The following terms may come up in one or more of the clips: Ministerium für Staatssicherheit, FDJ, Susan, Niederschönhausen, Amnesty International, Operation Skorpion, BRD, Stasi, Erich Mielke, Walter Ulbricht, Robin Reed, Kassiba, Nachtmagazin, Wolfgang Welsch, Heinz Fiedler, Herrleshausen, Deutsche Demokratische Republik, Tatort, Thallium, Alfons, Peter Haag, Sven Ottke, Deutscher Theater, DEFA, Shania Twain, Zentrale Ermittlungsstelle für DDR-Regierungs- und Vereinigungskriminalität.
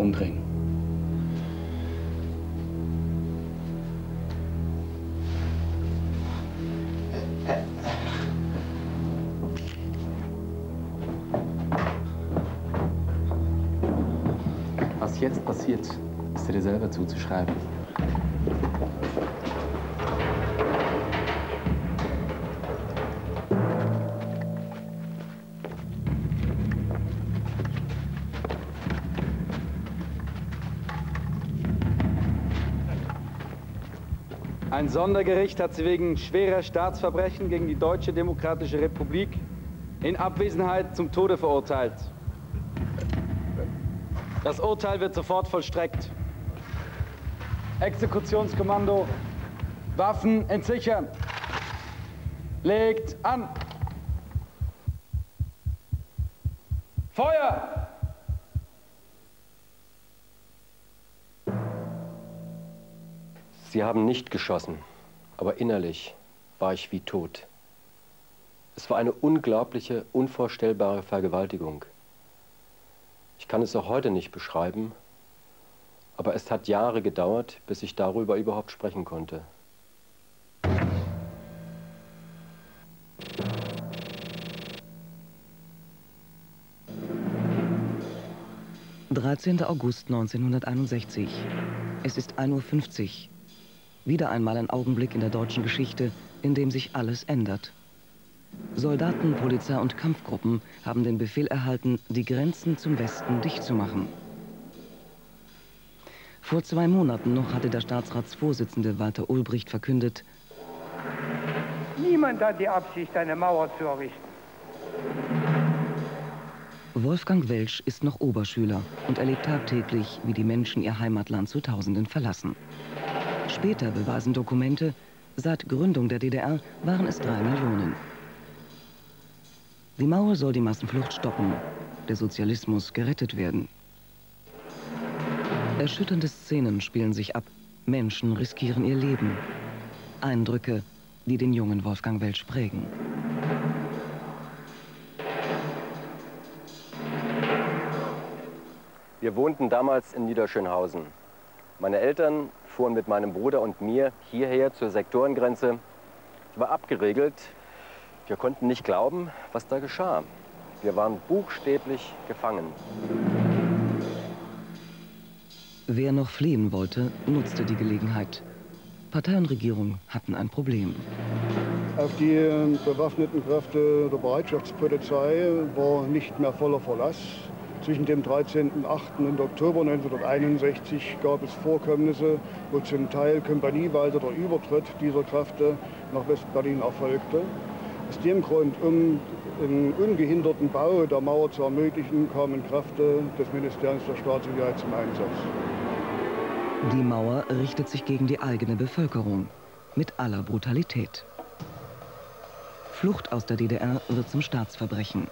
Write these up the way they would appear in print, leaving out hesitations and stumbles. umbringen. Was jetzt passiert, ist dir selber zuzuschreiben. Ein Sondergericht hat sie wegen schwerer Staatsverbrechen gegen die Deutsche Demokratische Republik in Abwesenheit zum Tode verurteilt. Das Urteil wird sofort vollstreckt. Exekutionskommando, Waffen entsichern. Legt an. Feuer! Sie haben nicht geschossen, aber innerlich war ich wie tot. Es war eine unglaubliche, unvorstellbare Vergewaltigung. Ich kann es auch heute nicht beschreiben, aber es hat Jahre gedauert, bis ich darüber überhaupt sprechen konnte. (13. August 1961). Es ist 1:50 Uhr. Wieder einmal ein Augenblick in der deutschen Geschichte, in dem sich alles ändert. Soldaten, Polizei und Kampfgruppen haben den Befehl erhalten, die Grenzen zum Westen dicht zu machen. Vor 2 Monaten noch hatte der Staatsratsvorsitzende Walter Ulbricht verkündet: Niemand hat die Absicht, eine Mauer zu errichten. Wolfgang Welsch ist noch Oberschüler und erlebt tagtäglich, wie die Menschen ihr Heimatland zu Tausenden verlassen. Später beweisen Dokumente, seit Gründung der DDR waren es 3 Millionen. Die Mauer soll die Massenflucht stoppen, der Sozialismus gerettet werden. Erschütternde Szenen spielen sich ab, Menschen riskieren ihr Leben. Eindrücke, die den jungen Wolfgang Welsch prägen. Wir wohnten damals in Niederschönhausen. Meine Eltern fuhren mit meinem Bruder und mir hierher zur Sektorengrenze. Ich war abgeriegelt. Wir konnten nicht glauben, was da geschah. Wir waren buchstäblich gefangen. Wer noch fliehen wollte, nutzte die Gelegenheit. Partei und Regierung hatten ein Problem. Auf die bewaffneten Kräfte der Bereitschaftspolizei war nicht mehr voller Verlass. Zwischen dem 13.8. und Oktober 1961 gab es Vorkommnisse, wo zum Teil kompanieweise der Übertritt dieser Kräfte nach West-Berlin erfolgte. Aus dem Grund, um einen ungehinderten Bau der Mauer zu ermöglichen, kamen Kräfte des Ministeriums für Staatssicherheit zum Einsatz. Die Mauer richtet sich gegen die eigene Bevölkerung, mit aller Brutalität. Flucht aus der DDR wird zum Staatsverbrechen.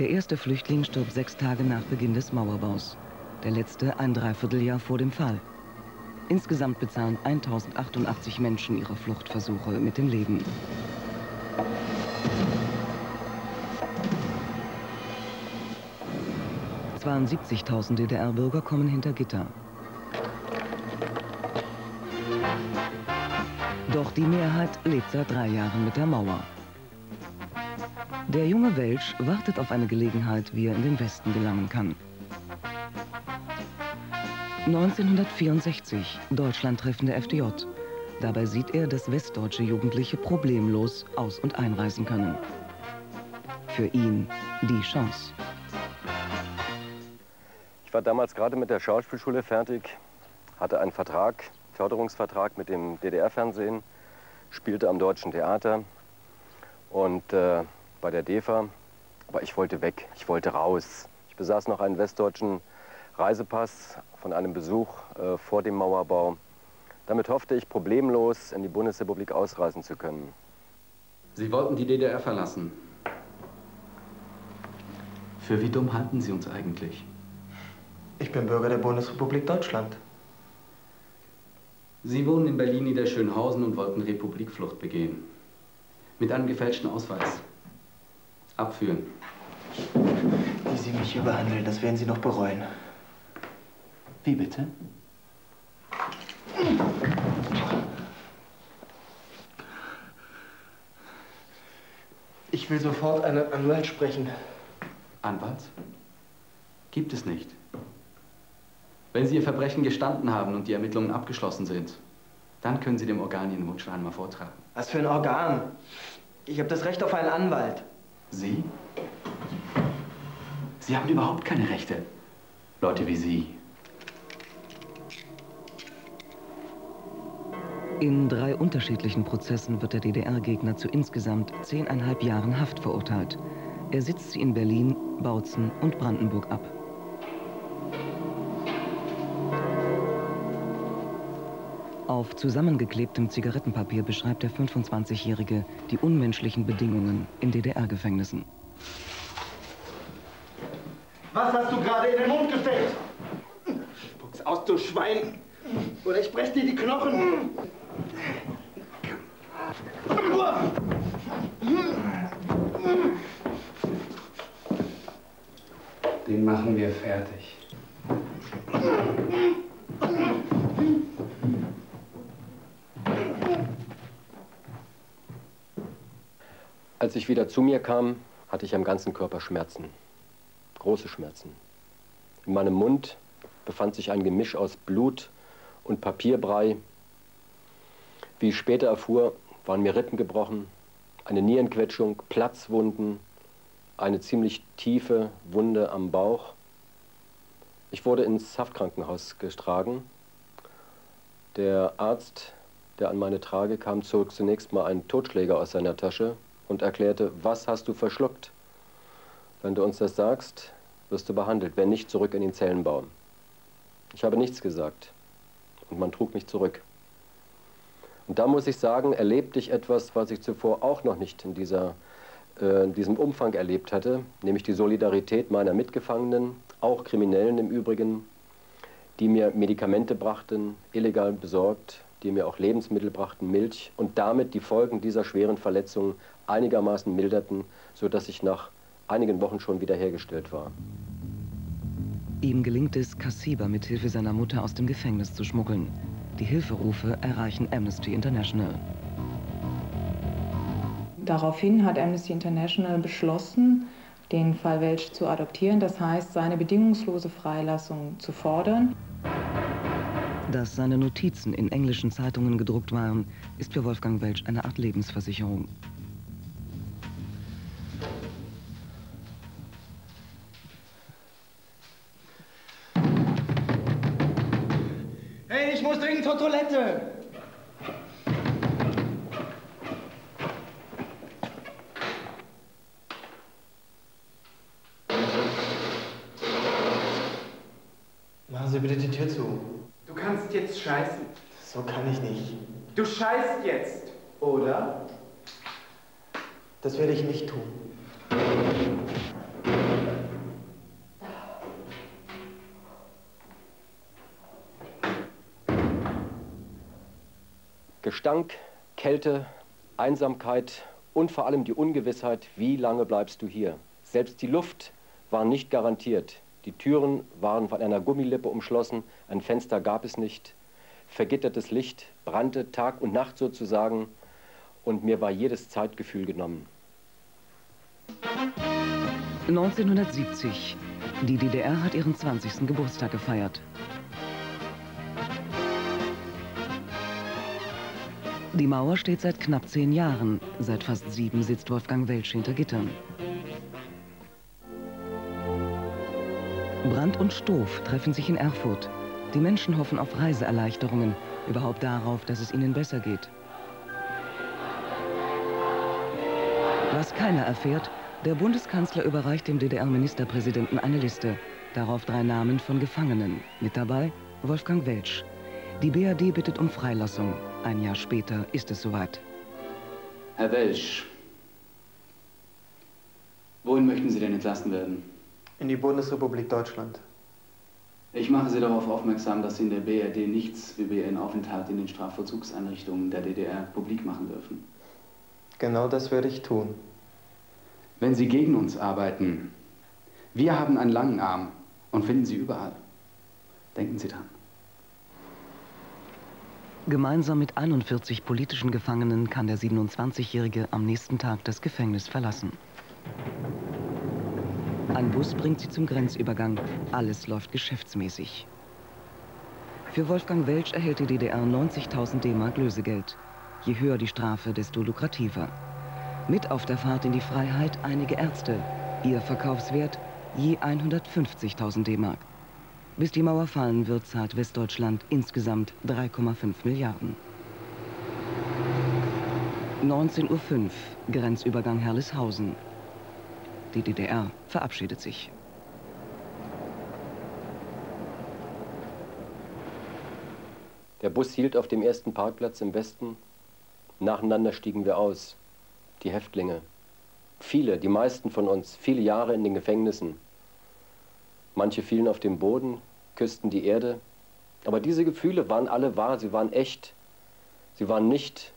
Der erste Flüchtling stirbt 6 Tage nach Beginn des Mauerbaus. Der letzte ein Dreivierteljahr vor dem Fall. Insgesamt bezahlen 1088 Menschen ihre Fluchtversuche mit dem Leben. Zwar 70.000 DDR-Bürger kommen hinter Gitter. Doch die Mehrheit lebt seit 3 Jahren mit der Mauer. Der junge Welsch wartet auf eine Gelegenheit, wie er in den Westen gelangen kann. 1964, Deutschland treffen der FDJ. Dabei sieht er, dass westdeutsche Jugendliche problemlos aus- und einreisen können. Für ihn die Chance. Ich war damals gerade mit der Schauspielschule fertig, hatte einen Vertrag, Förderungsvertrag mit dem DDR-Fernsehen, spielte am Deutschen Theater und bei der DEFA, aber ich wollte weg, ich wollte raus. Ich besaß noch einen westdeutschen Reisepass von einem Besuch vor dem Mauerbau. Damit hoffte ich, problemlos in die Bundesrepublik ausreisen zu können. Sie wollten die DDR verlassen. Für wie dumm halten Sie uns eigentlich? Ich bin Bürger der Bundesrepublik Deutschland. Sie wohnen in Berlin-Niederschönhausen und wollten Republikflucht begehen. Mit einem gefälschten Ausweis. Abführen. Wie Sie mich hier behandeln, das werden Sie noch bereuen. Wie bitte? Ich will sofort einen Anwalt sprechen. Anwalt? Gibt es nicht. Wenn Sie Ihr Verbrechen gestanden haben und die Ermittlungen abgeschlossen sind, dann können Sie dem Organ Ihren Wunsch einmal vortragen. Was für ein Organ? Ich habe das Recht auf einen Anwalt. Sie? Sie haben überhaupt keine Rechte. Leute wie Sie. In 3 unterschiedlichen Prozessen wird der DDR-Gegner zu insgesamt 10,5 Jahren Haft verurteilt. Er sitzt sie in Berlin, Bautzen und Brandenburg ab. Auf zusammengeklebtem Zigarettenpapier beschreibt der 25-Jährige die unmenschlichen Bedingungen in DDR-Gefängnissen. Was hast du gerade in den Mund gesteckt? Spuck's aus, du Schwein! Oder ich brech dir die Knochen! Den machen wir fertig. Als ich wieder zu mir kam, hatte ich am ganzen Körper Schmerzen. Große Schmerzen. In meinem Mund befand sich ein Gemisch aus Blut und Papierbrei. Wie ich später erfuhr, waren mir Rippen gebrochen, eine Nierenquetschung, Platzwunden, eine ziemlich tiefe Wunde am Bauch. Ich wurde ins Haftkrankenhaus getragen. Der Arzt, der an meine Trage kam, zog zunächst mal einen Totschläger aus seiner Tasche und erklärte: Was hast du verschluckt? Wenn du uns das sagst, wirst du behandelt, wenn nicht, zurück in den Zellenbau. Ich habe nichts gesagt und man trug mich zurück. Und da muss ich sagen, erlebte ich etwas, was ich zuvor auch noch nicht in diesem Umfang erlebt hatte, nämlich die Solidarität meiner Mitgefangenen, auch Kriminellen im Übrigen, die mir Medikamente brachten, illegal besorgt, die mir auch Lebensmittel brachten, Milch, und damit die Folgen dieser schweren Verletzungen einigermaßen milderten, sodass ich nach einigen Wochen schon wiederhergestellt war. Ihm gelingt es, Kassiba mit Hilfe seiner Mutter aus dem Gefängnis zu schmuggeln. Die Hilferufe erreichen Amnesty International. Daraufhin hat Amnesty International beschlossen, den Fall Welsch zu adoptieren, das heißt, seine bedingungslose Freilassung zu fordern. Dass seine Notizen in englischen Zeitungen gedruckt waren, ist für Wolfgang Welsch eine Art Lebensversicherung. Hey, ich muss dringend zur Toilette! Machen Sie bitte die Tür zu. Du kannst jetzt scheißen. So kann ich nicht. Du scheißt jetzt, oder? Das werde ich nicht tun. Gestank, Kälte, Einsamkeit und vor allem die Ungewissheit, wie lange bleibst du hier? Selbst die Luft war nicht garantiert. Die Türen waren von einer Gummilippe umschlossen, ein Fenster gab es nicht. Vergittertes Licht brannte Tag und Nacht sozusagen und mir war jedes Zeitgefühl genommen. 1970. Die DDR hat ihren 20. Geburtstag gefeiert. Die Mauer steht seit knapp 10 Jahren. Seit fast 7 sitzt Wolfgang Welsch hinter Gittern. Brand und Stoff treffen sich in Erfurt. Die Menschen hoffen auf Reiseerleichterungen, überhaupt darauf, dass es ihnen besser geht. Was keiner erfährt, der Bundeskanzler überreicht dem DDR-Ministerpräsidenten eine Liste. Darauf 3 Namen von Gefangenen. Mit dabei Wolfgang Welsch. Die BRD bittet um Freilassung. Ein Jahr später ist es soweit. Herr Welsch, wohin möchten Sie denn entlassen werden? In die Bundesrepublik Deutschland. Ich mache Sie darauf aufmerksam, dass Sie in der BRD nichts über Ihren Aufenthalt in den Strafvollzugseinrichtungen der DDR publik machen dürfen. Genau das werde ich tun. Wenn Sie gegen uns arbeiten, Wir haben einen langen Arm und finden sie überall. Denken Sie dran. Gemeinsam mit 41 politischen Gefangenen kann der 27-Jährige am nächsten Tag das Gefängnis verlassen. Ein Bus bringt sie zum Grenzübergang. Alles läuft geschäftsmäßig. Für Wolfgang Welsch erhält die DDR 90.000 D-Mark Lösegeld. Je höher die Strafe, desto lukrativer. Mit auf der Fahrt in die Freiheit einige Ärzte. Ihr Verkaufswert je 150.000 D-Mark. Bis die Mauer fallen wird, zahlt Westdeutschland insgesamt 3,5 Milliarden. 19.05 Uhr, Grenzübergang Herrleshausen. Die DDR verabschiedet sich. Der Bus hielt auf dem ersten Parkplatz im Westen. Nacheinander stiegen wir aus. Die Häftlinge. Viele, die meisten von uns, viele Jahre in den Gefängnissen. Manche fielen auf den Boden, küssten die Erde. Aber diese Gefühle waren alle wahr, sie waren echt. Sie waren nicht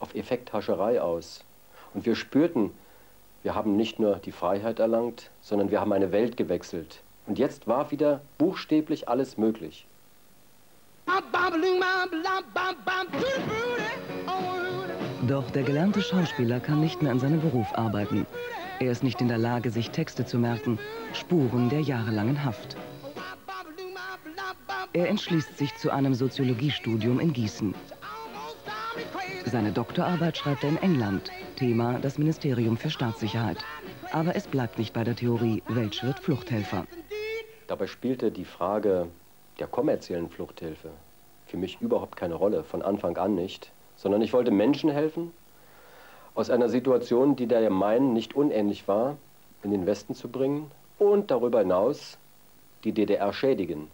auf Effekthascherei aus. Und wir spürten, wir haben nicht nur die Freiheit erlangt, sondern wir haben eine Welt gewechselt. Und jetzt war wieder buchstäblich alles möglich. Doch der gelernte Schauspieler kann nicht mehr an seinem Beruf arbeiten. Er ist nicht in der Lage, sich Texte zu merken, Spuren der jahrelangen Haft. Er entschließt sich zu einem Soziologiestudium in Gießen. Seine Doktorarbeit schreibt er in England, Thema das Ministerium für Staatssicherheit. Aber es bleibt nicht bei der Theorie, Welsch wird Fluchthelfer. Dabei spielte die Frage der kommerziellen Fluchthilfe für mich überhaupt keine Rolle, von Anfang an nicht, sondern ich wollte Menschen helfen, aus einer Situation, die der meinen nicht unähnlich war, in den Westen zu bringen und darüber hinaus die DDR schädigen.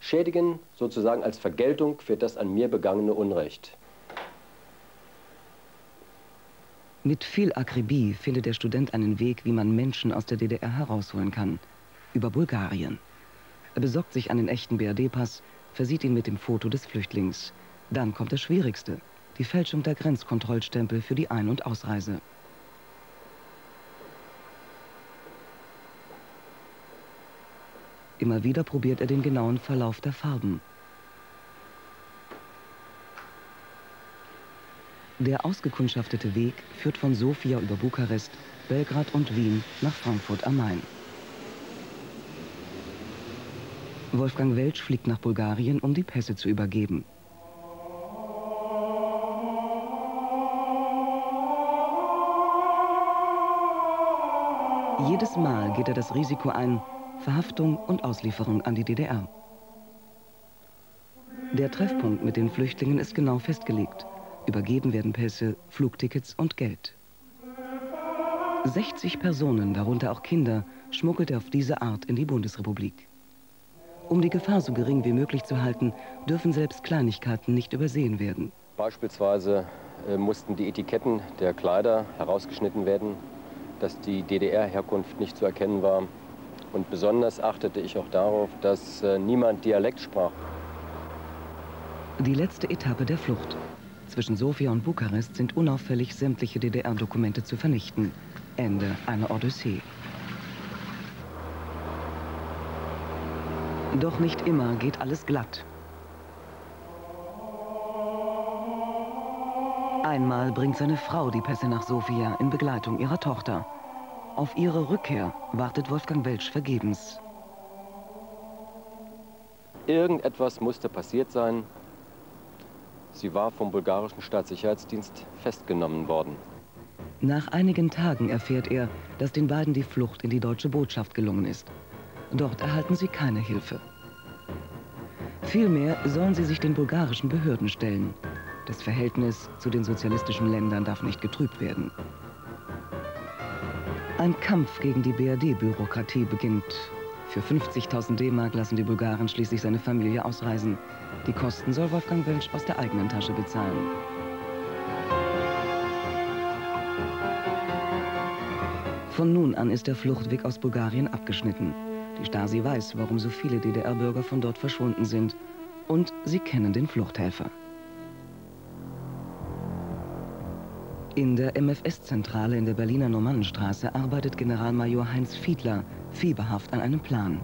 Schädigen sozusagen als Vergeltung für das an mir begangene Unrecht. Mit viel Akribie findet der Student einen Weg, wie man Menschen aus der DDR herausholen kann. Über Bulgarien. Er besorgt sich einen echten BRD-Pass, versieht ihn mit dem Foto des Flüchtlings. Dann kommt das Schwierigste. Die Fälschung der Grenzkontrollstempel für die Ein- und Ausreise. Immer wieder probiert er den genauen Verlauf der Farben. Der ausgekundschaftete Weg führt von Sofia über Bukarest, Belgrad und Wien nach Frankfurt am Main. Wolfgang Welsch fliegt nach Bulgarien, um die Pässe zu übergeben. Jedes Mal geht er das Risiko ein, Verhaftung und Auslieferung an die DDR. Der Treffpunkt mit den Flüchtlingen ist genau festgelegt. Übergeben werden Pässe, Flugtickets und Geld. 60 Personen, darunter auch Kinder, schmuggelt er auf diese Art in die Bundesrepublik. Um die Gefahr so gering wie möglich zu halten, dürfen selbst Kleinigkeiten nicht übersehen werden. Beispielsweise mussten die Etiketten der Kleider herausgeschnitten werden, dass die DDR-Herkunft nicht zu erkennen war. Und besonders achtete ich auch darauf, dass niemand Dialekt sprach. Die letzte Etappe der Flucht. Zwischen Sofia und Bukarest sind unauffällig sämtliche DDR-Dokumente zu vernichten. Ende einer Odyssee. Doch nicht immer geht alles glatt. Einmal bringt seine Frau die Pässe nach Sofia in Begleitung ihrer Tochter. Auf ihre Rückkehr wartet Wolfgang Welsch vergebens. Irgendetwas musste passiert sein. Sie war vom bulgarischen Staatssicherheitsdienst festgenommen worden. Nach einigen Tagen erfährt er, dass den beiden die Flucht in die deutsche Botschaft gelungen ist. Dort erhalten sie keine Hilfe. Vielmehr sollen sie sich den bulgarischen Behörden stellen. Das Verhältnis zu den sozialistischen Ländern darf nicht getrübt werden. Ein Kampf gegen die BRD-Bürokratie beginnt. Für 50.000 D-Mark lassen die Bulgaren schließlich seine Familie ausreisen. Die Kosten soll Wolfgang Welsch aus der eigenen Tasche bezahlen. Von nun an ist der Fluchtweg aus Bulgarien abgeschnitten. Die Stasi weiß, warum so viele DDR-Bürger von dort verschwunden sind. Und sie kennen den Fluchthelfer. In der MFS-Zentrale in der Berliner Normannenstraße arbeitet Generalmajor Heinz Fiedler fieberhaft an einem Plan.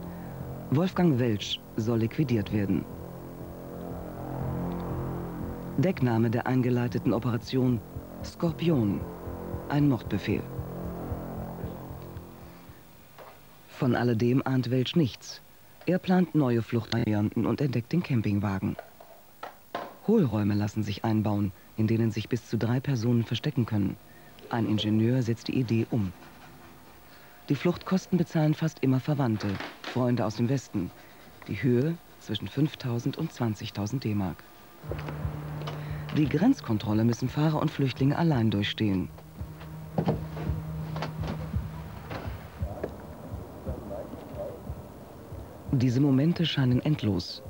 Wolfgang Welsch soll liquidiert werden. Deckname der eingeleiteten Operation Skorpion, ein Mordbefehl. Von alledem ahnt Welsch nichts. Er plant neue Fluchtvarianten und entdeckt den Campingwagen. Hohlräume lassen sich einbauen, in denen sich bis zu 3 Personen verstecken können. Ein Ingenieur setzt die Idee um. Die Fluchtkosten bezahlen fast immer Verwandte, Freunde aus dem Westen. Die Höhe zwischen 5.000 und 20.000 D-Mark. Die Grenzkontrolle müssen Fahrer und Flüchtlinge allein durchstehen. Diese Momente scheinen endlos.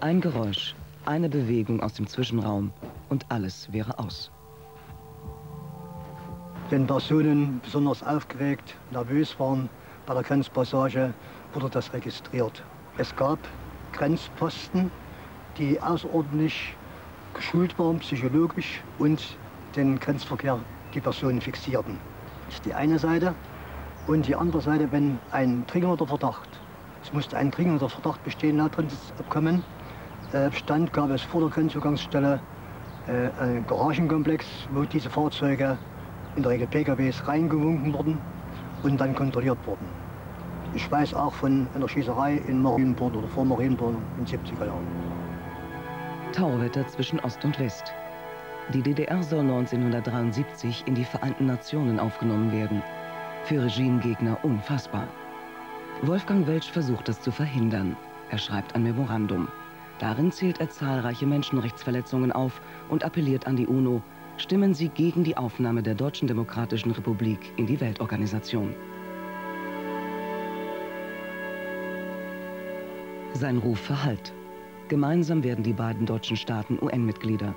Ein Geräusch, eine Bewegung aus dem Zwischenraum und alles wäre aus. Wenn Personen besonders aufgeregt, nervös waren bei der Grenzpassage, wurde das registriert. Es gab Grenzposten, die außerordentlich geschult waren, psychologisch, und den Grenzverkehr die Personen fixierten. Das ist die eine Seite. Und die andere Seite, wenn ein dringender Verdacht. Es musste ein dringender Verdacht bestehen, laut Grundsatzabkommen. Bestand gab es vor der Grenzzugangsstelle einen Garagenkomplex, wo diese Fahrzeuge, in der Regel PKWs, reingewunken wurden und dann kontrolliert wurden. Ich weiß auch von einer Schießerei in Marienburg oder vor Marienburg in den 70er Jahren. Tauwetter zwischen Ost und West. Die DDR soll 1973 in die Vereinten Nationen aufgenommen werden. Für Regimegegner unfassbar. Wolfgang Welsch versucht das zu verhindern. Er schreibt ein Memorandum. Darin zählt er zahlreiche Menschenrechtsverletzungen auf und appelliert an die UNO, stimmen Sie gegen die Aufnahme der Deutschen Demokratischen Republik in die Weltorganisation. Sein Ruf verhallt. Gemeinsam werden die beiden deutschen Staaten UN-Mitglieder.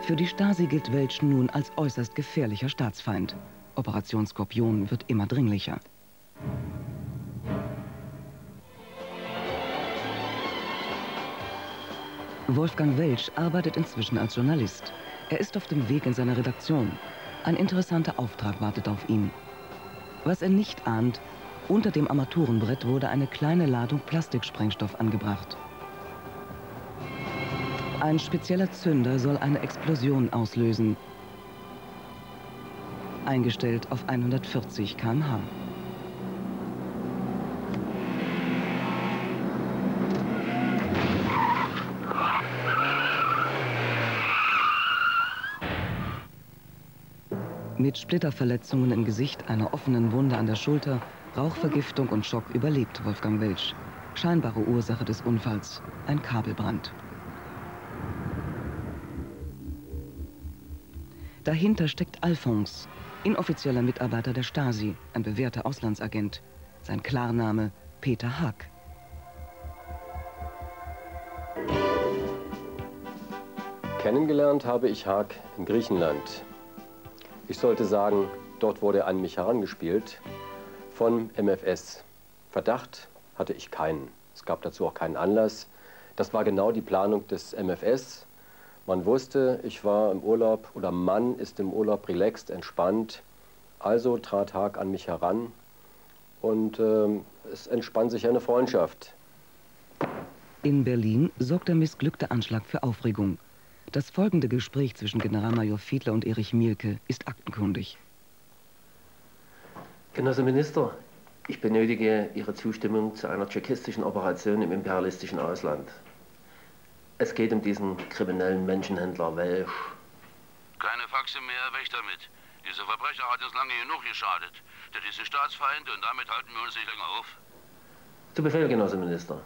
Für die Stasi gilt Welsch nun als äußerst gefährlicher Staatsfeind. Operation Skorpion wird immer dringlicher. Wolfgang Welsch arbeitet inzwischen als Journalist. Er ist auf dem Weg in seine Redaktion. Ein interessanter Auftrag wartet auf ihn. Was er nicht ahnt, unter dem Armaturenbrett wurde eine kleine Ladung Plastiksprengstoff angebracht. Ein spezieller Zünder soll eine Explosion auslösen. Eingestellt auf 140 km/h. Mit Splitterverletzungen im Gesicht, einer offenen Wunde an der Schulter, Rauchvergiftung und Schock überlebt Wolfgang Welsch. Scheinbare Ursache des Unfalls, ein Kabelbrand. Dahinter steckt Alfons, inoffizieller Mitarbeiter der Stasi, ein bewährter Auslandsagent. Sein Klarname Peter Haag. Kennengelernt habe ich Haag in Griechenland. Ich sollte sagen, dort wurde an mich herangespielt von MFS. Verdacht hatte ich keinen. Es gab dazu auch keinen Anlass. Das war genau die Planung des MFS. Man wusste, ich war im Urlaub oder Mann ist im Urlaub relaxed, entspannt. Also trat Haag an mich heran und es entspann sich eine Freundschaft. In Berlin sorgt der missglückte Anschlag für Aufregung. Das folgende Gespräch zwischen Generalmajor Fiedler und Erich Mielke ist aktenkundig. Genosse Minister, ich benötige Ihre Zustimmung zu einer tschechistischen Operation im imperialistischen Ausland. Es geht um diesen kriminellen Menschenhändler Welsch. Keine Faxe mehr, weg damit. Dieser Verbrecher hat uns lange genug geschadet. Der ist Staatsfeind und damit halten wir uns nicht länger auf. Zu Befehl, Genosse Minister.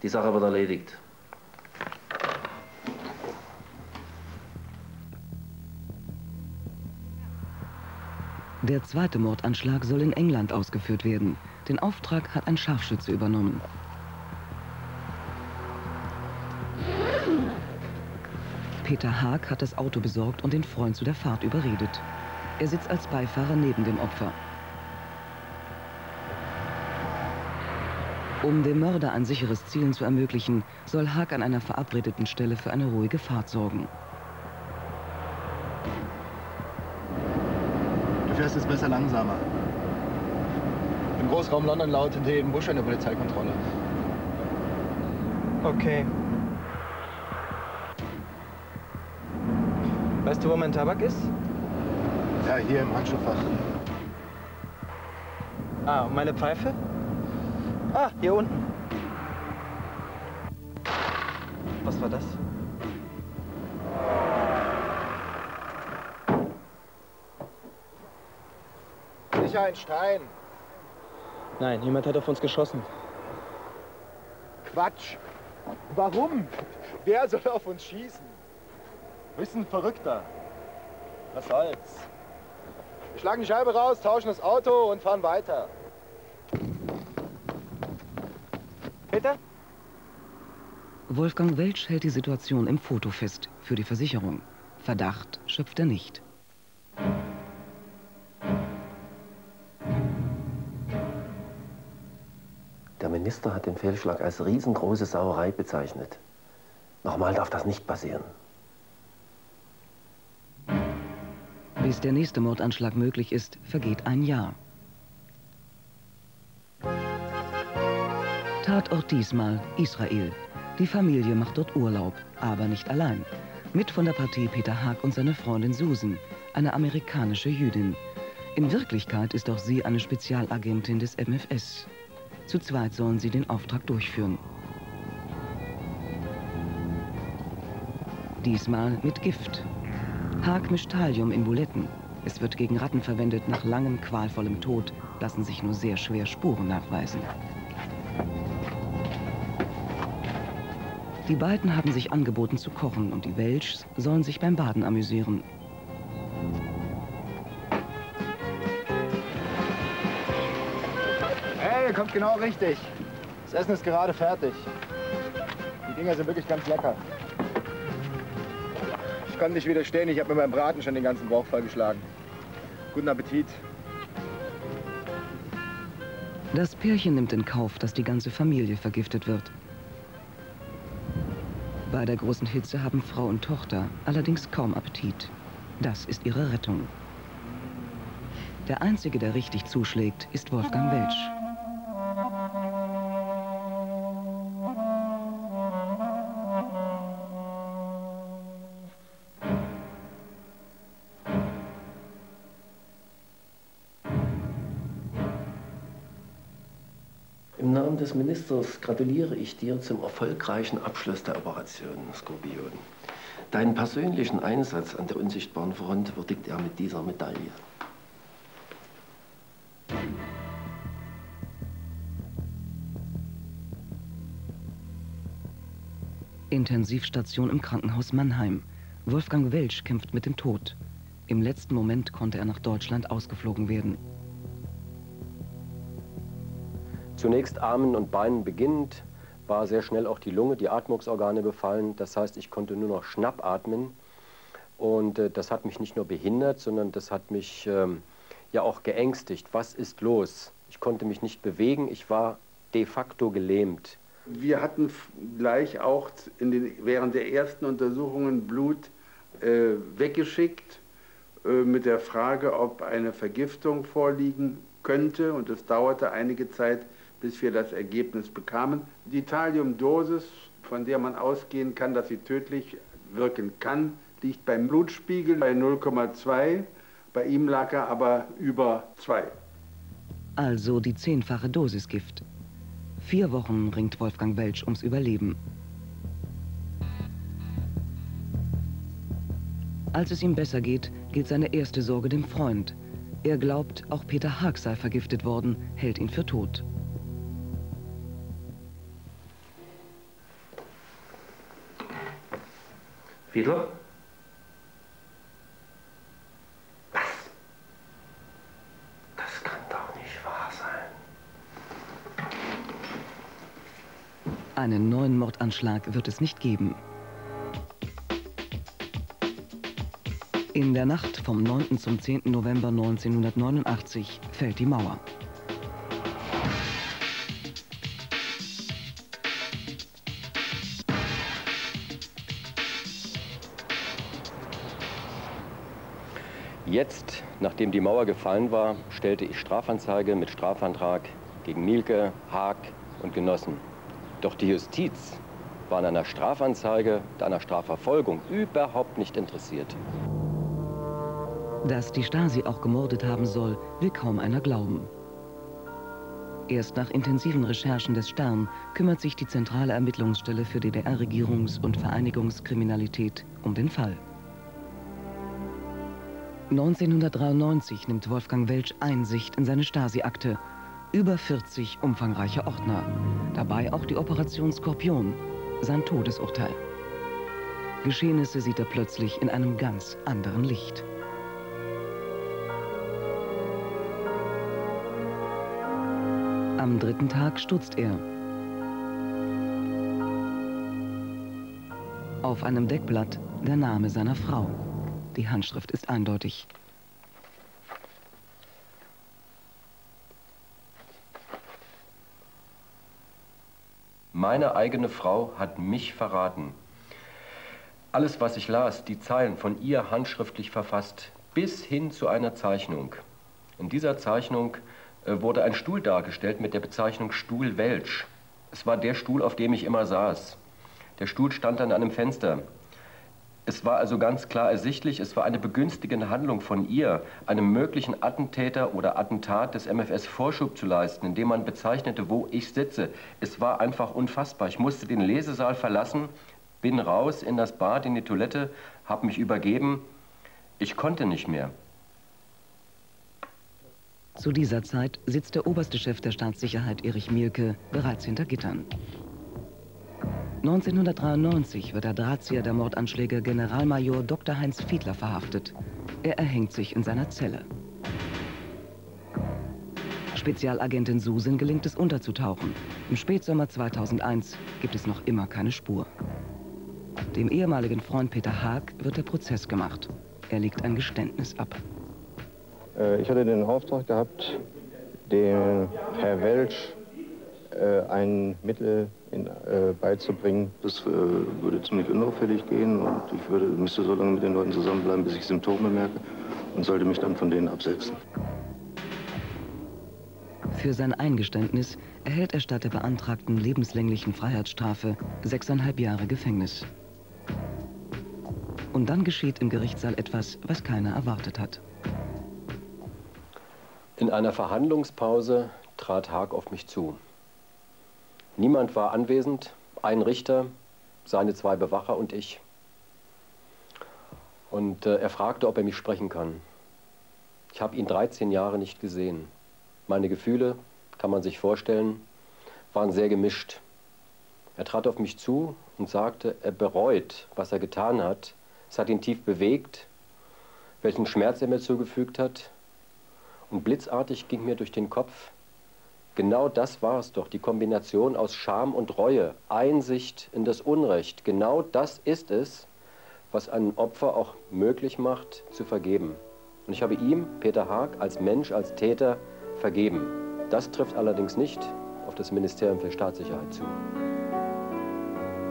Die Sache wird erledigt. Der zweite Mordanschlag soll in England ausgeführt werden. Den Auftrag hat ein Scharfschütze übernommen. Peter Haag hat das Auto besorgt und den Freund zu der Fahrt überredet. Er sitzt als Beifahrer neben dem Opfer. Um dem Mörder ein sicheres Zielen zu ermöglichen, soll Haag an einer verabredeten Stelle für eine ruhige Fahrt sorgen. fährst jetzt besser langsamer. Im Großraum London lautete eben Busch eine Polizeikontrolle. Okay. Weißt du, wo mein Tabak ist? Ja, hier im Handschuhfach. Ah, und meine Pfeife? Ah, hier unten. Was war das? Sicher ein Stein. Nein, jemand hat auf uns geschossen. Quatsch. Warum? Wer soll auf uns schießen? Wir sind Verrückter. Was soll's? Wir schlagen die Scheibe raus, tauschen das Auto und fahren weiter. Peter? Wolfgang Welsch hält die Situation im Foto fest für die Versicherung. Verdacht schöpft er nicht. Der Minister hat den Fehlschlag als riesengroße Sauerei bezeichnet. Nochmal darf das nicht passieren. Bis der nächste Mordanschlag möglich ist, vergeht ein Jahr. Tatort diesmal Israel. Die Familie macht dort Urlaub, aber nicht allein. Mit von der Partie Peter Haag und seine Freundin Susan, eine amerikanische Jüdin. In Wirklichkeit ist auch sie eine Spezialagentin des MFS. Zu zweit sollen sie den Auftrag durchführen. Diesmal mit Gift. Haag mischt Thallium in Buletten. Es wird gegen Ratten verwendet, nach langem, qualvollem Tod lassen sich nur sehr schwer Spuren nachweisen. Die beiden haben sich angeboten zu kochen und die Welschs sollen sich beim Baden amüsieren. Hey, ihr kommt genau richtig. Das Essen ist gerade fertig. Die Dinger sind wirklich ganz lecker. Ich kann nicht widerstehen, ich habe mit meinem Braten schon den ganzen Bauch vollgeschlagen. Guten Appetit. Das Pärchen nimmt in Kauf, dass die ganze Familie vergiftet wird. Bei der großen Hitze haben Frau und Tochter allerdings kaum Appetit. Das ist ihre Rettung. Der Einzige, der richtig zuschlägt, ist Wolfgang Welsch. Des Ministers gratuliere ich dir zum erfolgreichen Abschluss der Operation Skorpion. Deinen persönlichen Einsatz an der unsichtbaren Front würdigt er mit dieser Medaille. Intensivstation im Krankenhaus Mannheim. Wolfgang Welsch kämpft mit dem Tod. Im letzten Moment konnte er nach Deutschland ausgeflogen werden. Zunächst Armen und Beinen beginnend, war sehr schnell auch die Lunge, die Atmungsorgane befallen. Das heißt, ich konnte nur noch schnappatmen. Und das hat mich nicht nur behindert, sondern das hat mich ja auch geängstigt. Was ist los? Ich konnte mich nicht bewegen, ich war de facto gelähmt. Wir hatten gleich auch während der ersten Untersuchungen Blut weggeschickt mit der Frage, ob eine Vergiftung vorliegen könnte. Und es dauerte einige Zeit, bis wir das Ergebnis bekamen. Die Thalliumdosis, von der man ausgehen kann, dass sie tödlich wirken kann, liegt beim Blutspiegel bei 0,2. Bei ihm lag er aber über 2. Also die 10-fache Dosis Gift. 4 Wochen ringt Wolfgang Welsch ums Überleben. Als es ihm besser geht, gilt seine erste Sorge dem Freund. Er glaubt, auch Peter Haag sei vergiftet worden, hält ihn für tot. Fiedler? Was? Das kann doch nicht wahr sein. Einen neuen Mordanschlag wird es nicht geben. In der Nacht vom 9. zum 10. November 1989 fällt die Mauer. Jetzt, nachdem die Mauer gefallen war, stellte ich Strafanzeige mit Strafantrag gegen Mielke, Haag und Genossen. Doch die Justiz war an einer Strafanzeige, einer Strafverfolgung überhaupt nicht interessiert. Dass die Stasi auch gemordet haben soll, will kaum einer glauben. Erst nach intensiven Recherchen des Stern kümmert sich die Zentrale Ermittlungsstelle für DDR-Regierungs- und Vereinigungskriminalität um den Fall. 1993 nimmt Wolfgang Welsch Einsicht in seine Stasi-Akte. Über 40 umfangreiche Ordner. Dabei auch die Operation Skorpion, sein Todesurteil. Geschehnisse sieht er plötzlich in einem ganz anderen Licht. Am dritten Tag stutzt er. Auf einem Deckblatt der Name seiner Frau. Die Handschrift ist eindeutig. Meine eigene Frau hat mich verraten. Alles, was ich las, die Zeilen von ihr handschriftlich verfasst, bis hin zu einer Zeichnung. In dieser Zeichnung wurde ein Stuhl dargestellt mit der Bezeichnung Stuhl Welsch. Es war der Stuhl, auf dem ich immer saß. Der Stuhl stand an einem Fenster. Es war also ganz klar ersichtlich, es war eine begünstigende Handlung von ihr, einem möglichen Attentäter oder Attentat des MFS Vorschub zu leisten, indem man bezeichnete, wo ich sitze. Es war einfach unfassbar. Ich musste den Lesesaal verlassen, bin raus in das Bad, in die Toilette, habe mich übergeben. Ich konnte nicht mehr. Zu dieser Zeit sitzt der oberste Chef der Staatssicherheit, Erich Mielke, bereits hinter Gittern. 1993 wird der Drahtzieher der Mordanschläge Generalmajor Dr. Heinz Fiedler verhaftet. Er erhängt sich in seiner Zelle. Spezialagentin Susan gelingt es unterzutauchen. Im Spätsommer 2001 gibt es noch immer keine Spur. Dem ehemaligen Freund Peter Haag wird der Prozess gemacht. Er legt ein Geständnis ab. Ich hatte den Auftrag gehabt, dem Herr Welsch ein Mittel beizubringen. Das würde ziemlich unauffällig gehen und ich müsste so lange mit den Leuten zusammenbleiben, bis ich Symptome merke und sollte mich dann von denen absetzen. Für sein Eingeständnis erhält er statt der beantragten lebenslänglichen Freiheitsstrafe 6,5 Jahre Gefängnis. Und dann geschieht im Gerichtssaal etwas, was keiner erwartet hat. In einer Verhandlungspause trat Haag auf mich zu. Niemand war anwesend, ein Richter, seine zwei Bewacher und ich. Und er fragte, ob er mich sprechen kann. Ich habe ihn 13 Jahre nicht gesehen. Meine Gefühle, kann man sich vorstellen, waren sehr gemischt. Er trat auf mich zu und sagte, er bereut, was er getan hat. Es hat ihn tief bewegt, welchen Schmerz er mir zugefügt hat. Und blitzartig ging mir durch den Kopf, genau das war es doch, die Kombination aus Scham und Reue, Einsicht in das Unrecht. Genau das ist es, was einem Opfer auch möglich macht, zu vergeben. Und ich habe ihm, Peter Haag, als Mensch, als Täter vergeben. Das trifft allerdings nicht auf das Ministerium für Staatssicherheit zu.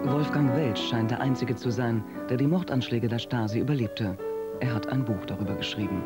Wolfgang Welsch scheint der Einzige zu sein, der die Mordanschläge der Stasi überlebte. Er hat ein Buch darüber geschrieben.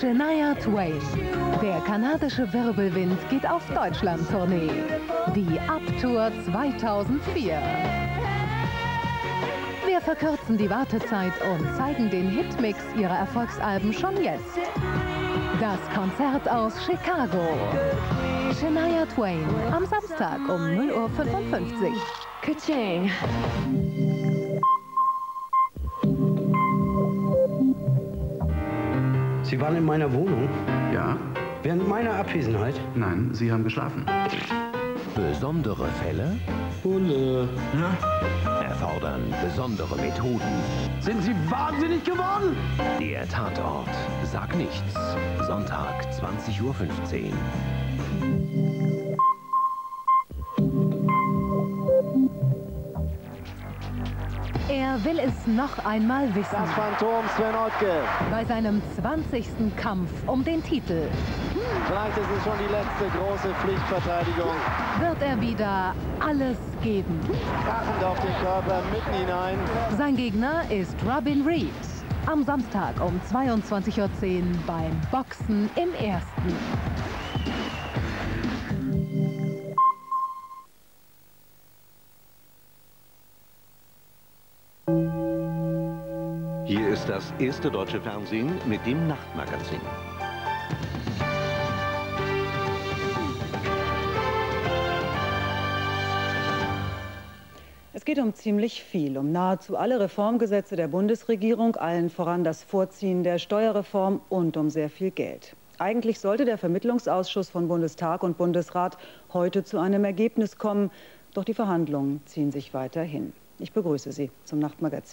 Shania Twain. Der kanadische Wirbelwind geht auf Deutschland-Tournee. Die Abtour 2004. Wir verkürzen die Wartezeit und zeigen den Hitmix ihrer Erfolgsalben schon jetzt. Das Konzert aus Chicago. Shania Twain am Samstag um 0:55 Uhr. Ka-ching. Sie waren in meiner Wohnung? Ja. Während meiner Abwesenheit? Nein, Sie haben geschlafen. Besondere Fälle erfordern besondere Methoden. Sind Sie wahnsinnig geworden? Der Tatort. Sag nichts. Sonntag, 20:15 Uhr. Er will es noch einmal wissen. Das Phantom Sven Ottke. Bei seinem 20. Kampf um den Titel. Vielleicht ist es schon die letzte große Pflichtverteidigung. Wird er wieder alles geben? Krachend auf den Körper, mitten hinein. Sein Gegner ist Robin Reed. Am Samstag um 22:10 Uhr beim Boxen im Ersten. Hier ist das erste deutsche Fernsehen mit dem Nachtmagazin. Es geht um ziemlich viel, um nahezu alle Reformgesetze der Bundesregierung, allen voran das Vorziehen der Steuerreform und um sehr viel Geld. Eigentlich sollte der Vermittlungsausschuss von Bundestag und Bundesrat heute zu einem Ergebnis kommen, doch die Verhandlungen ziehen sich weiter hin. Ich begrüße Sie zum Nachtmagazin.